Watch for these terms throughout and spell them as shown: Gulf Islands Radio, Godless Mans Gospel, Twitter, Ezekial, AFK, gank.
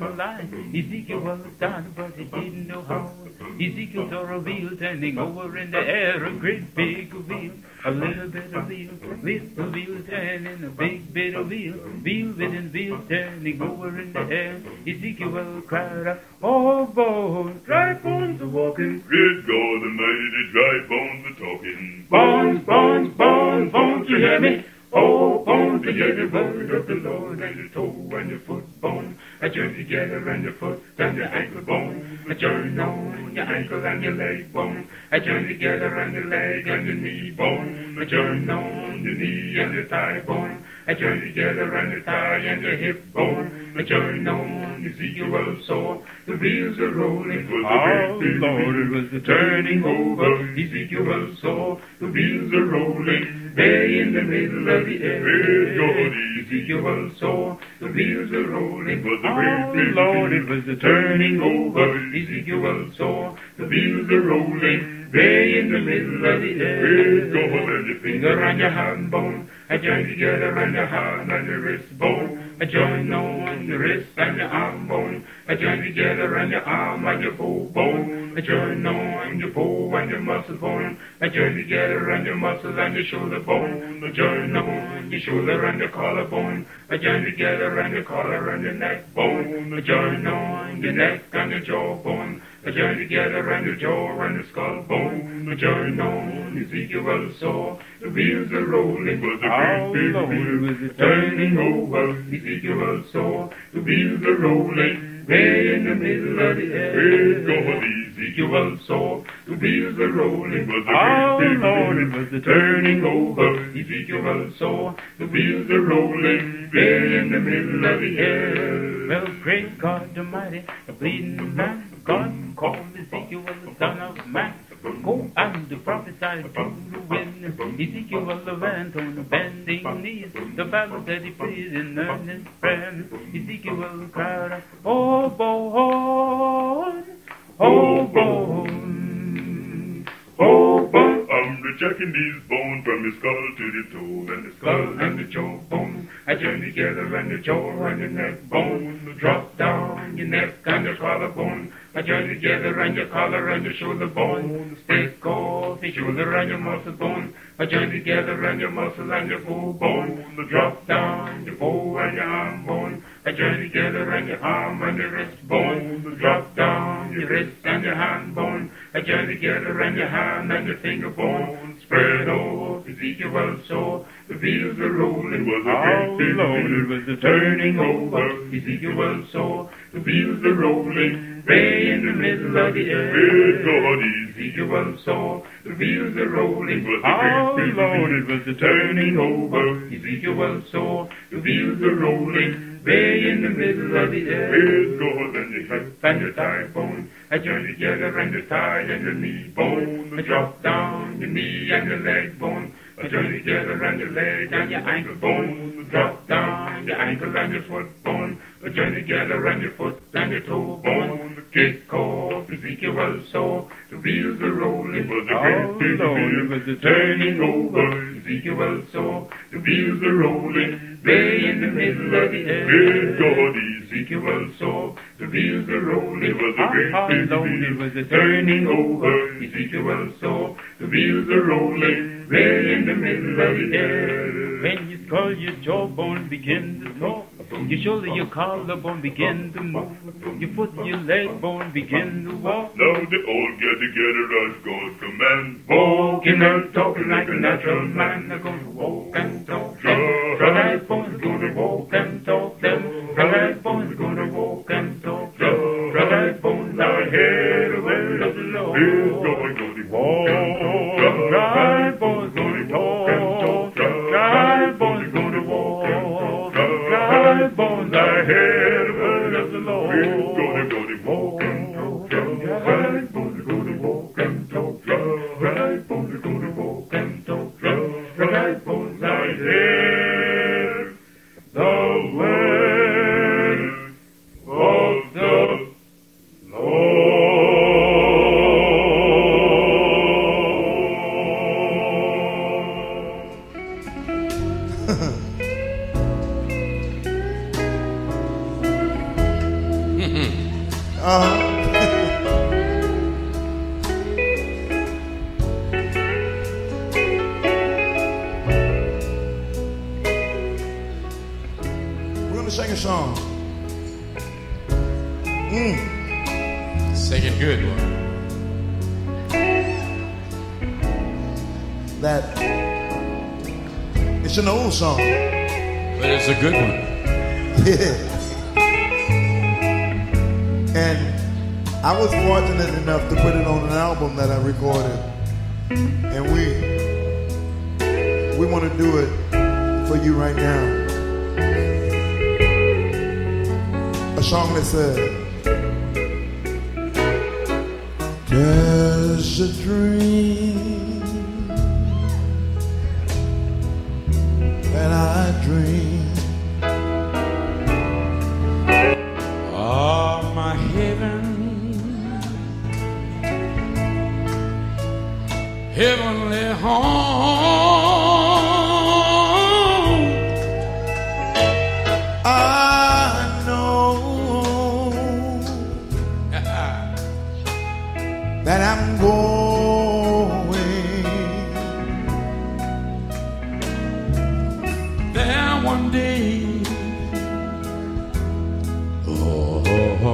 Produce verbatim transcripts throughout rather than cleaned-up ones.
for life. Ezekiel was done, but he didn't know how. Ezekiel saw a wheel turning over in the air, a great big wheel, a little bit of wheel, little wheel turning, a big bit of wheel, wheel within wheel turning over in the air. Ezekiel cried out, "Oh bones, dry bones are walking. Great God Almighty, dry bones are talking. Bones, bones, bones, bones, you hear me? Oh, bones, you hear the word of the Lord, and your toe and your foot bone, I join together and your foot and your ankle bone, I join on your ankle and your leg bone, I join together and your leg and your knee bone, I join on your knee and your thigh bone, I join together and your thigh and your hip bone, I join on Ezekiel saw, the wheels are rolling, oh Lord, it was the turning over, Ezekiel saw, the wheels are rolling, there in the middle of the air, Ezekiel saw the wheels are rolling. Oh Lord, it was the turning over. Ezekiel saw the wheels are rolling. There in the middle of the air, with your finger on your hand bone, I join together on your hand and your wrist bone, I join on your wrist and your arm bone, I join together on your arm and your bow bone, I join on your bow and your muscle bone, I join together on your muscle and your shoulder bone, I join on your shoulder and your collar bone, I join together on your collar and your neck bone, I join on your neck and your jaw bone, I join together and your jaw and your skull bone, I join on Ezekiel saw, the wheels are rolling, but the oh, big, big wheels are turning over, Ezekiel saw, the wheels are rolling, way in the middle of the air, God, Ezekiel saw, the wheels are rolling, but the oh, big, big Lord, it was the turning over, Ezekiel saw, the wheels are rolling, way in the middle of the air. Well, great God Almighty, a bleeding man, God called Ezekiel the son of man, go and prophesy to the wind. Ezekiel went on bending knees, the Bible that he prayed in earnest prayer. Ezekiel cried out, "Oh bone, oh bone, oh bone, I'm rejecting these bones from the skull to the toe and the skull and the jaw bone. I join together and the jaw and the neck bone, drop down your neck and your collar bone. I join together and your collar and your shoulder bone, stick off your shoulder and your muscle bone, I join together and your muscle and your bow bone, drop down your bow and your arm bone, I join together and your arm and your wrist bone, drop down your wrist and your hand bone, I join together and your hand and your finger bone, spread off Ezekiel saw, the wheels are rolling, was a great Lord, it was the turning over, Ezekiel saw, the wheels are rolling, way in the middle of the air, great God, Ezekiel saw, the wheels are rolling, was a great Lord, it was the turning over, Ezekiel saw, the wheels are rolling, way in the middle of the air, great God, and your hip and your thigh bone, I join together and your thigh and your knee bone, I drop down your knee and your leg bone, I join together and your leg and your ankle bone, drop down your ankle and your foot bone, I join together and your foot and your toe bone, kick off Ezekiel saw, the wheels are rolling, but the great big wheel was the turning over, Ezekiel saw, the wheels are rolling, way in the middle of the air, great God, Ezekiel saw, the wheels are rolling, but the great big wheel was the turning over, Ezekiel saw, the wheels are rolling, way in the middle of the air. When you skull, your jawbone begin to talk, your shoulder, your collarbone begin to move, your foot, your leg bone begin to walk. Now they all get together as God commands, walking and talking like a natural man. They're going to walk and talk them. Dry bones are going to walk and talk them. Dry bones are going to walk and talk them. Dry bones are hear the word of the Lord. He's going to walk and talk. uh-huh. Sing a song. Mm. Singing good one. That it's an old song, but it's a good one. Yeah. And I was fortunate enough to put it on an album that I recorded, and we we want to do it for you right now. A song that says, there's a dream that I dream of my heaven, heavenly home. I that I'm going there one day, oh, oh,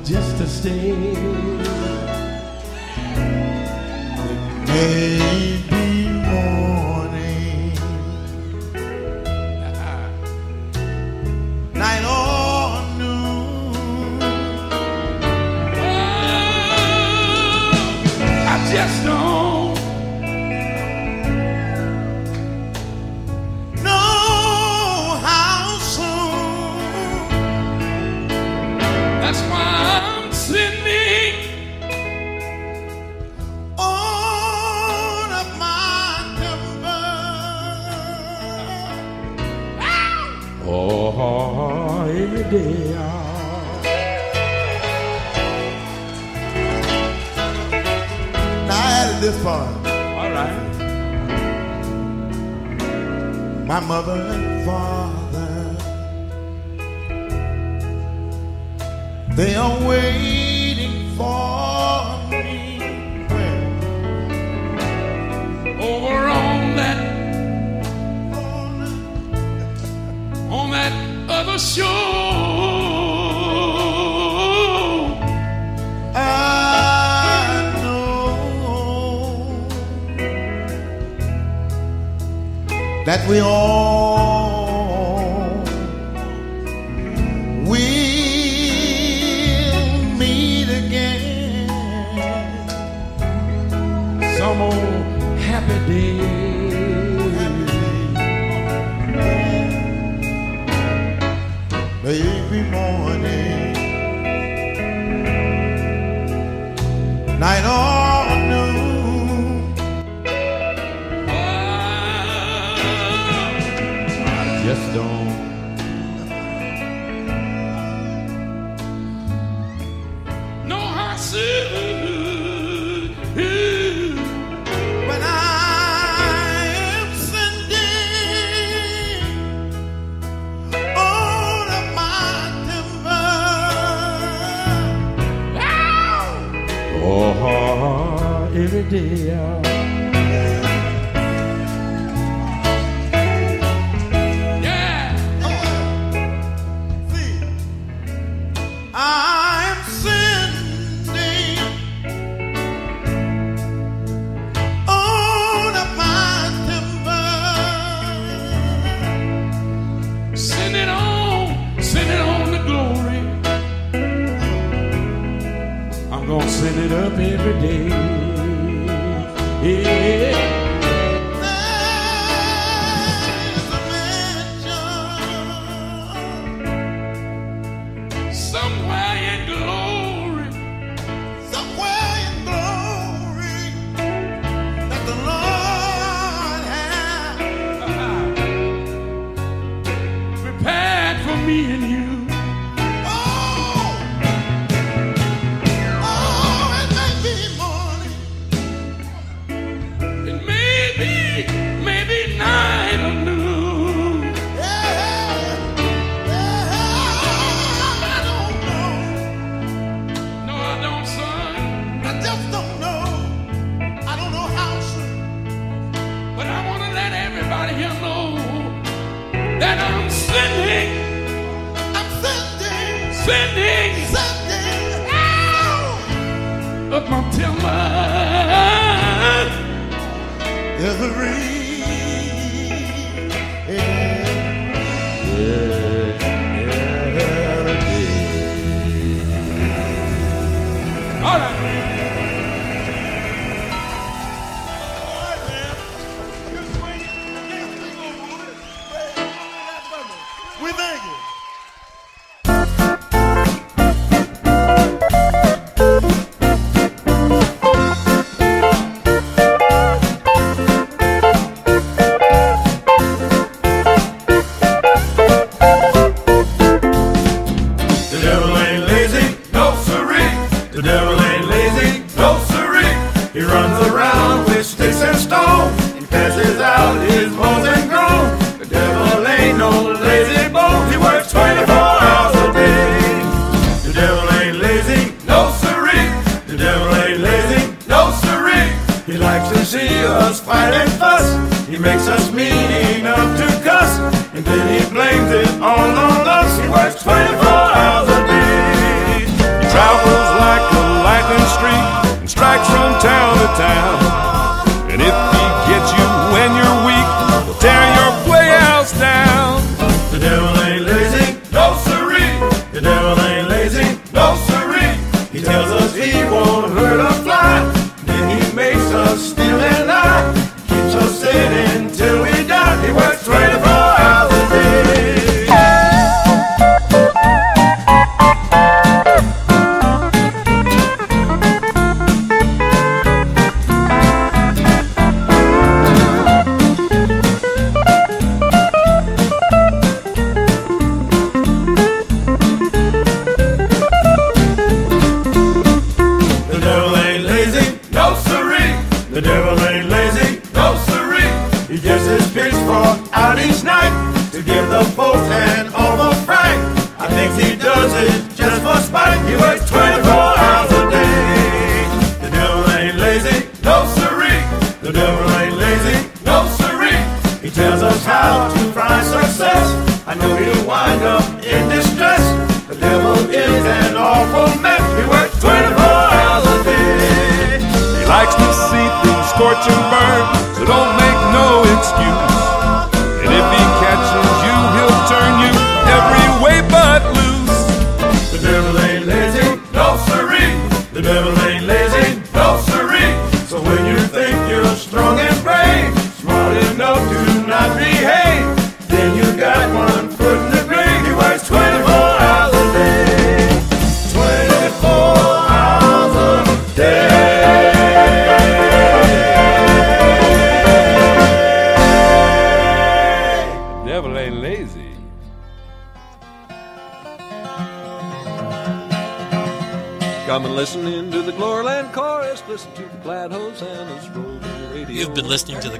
oh, just to stay. Maybe morning, night or just don't know how soon. That's why I'm sending all of my number out. Oh, every day I this part. All right. My mother and father, they are waiting for me over on that, on that other shore. That we all will meet again some old happy day, happy day. Baby morning, night on. Just don't know how soon, but I am sending all of my timber out. Oh, every day I send it up every day. Yeah. There's a mansion somewhere in glory, somewhere in glory that the Lord has uh-huh. prepared for me and you. I don't know. sending, sending out of my temper every yeah.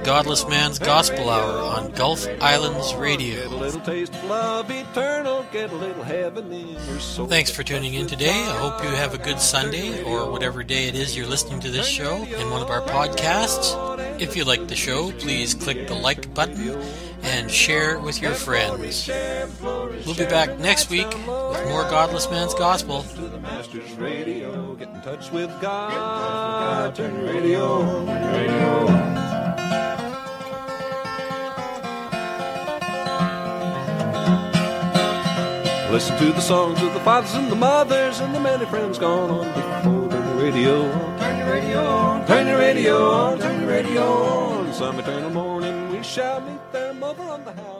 Godless Man's Gospel Hour on Gulf Islands Radio. Thanks for tuning in today. I hope you have a good Sunday or whatever day it is you're listening to this show and one of our podcasts. If you like the show, please click the like button and share with your friends. We'll be back next week with more Godless Man's Gospel. Get in touch with God. Turn radio. Radio. Listen to the songs of the fathers and the mothers and the many friends gone on before. Turn the radio on, turn the radio on, turn the radio on, turn the radio on. Some eternal morning we shall meet them over on the house.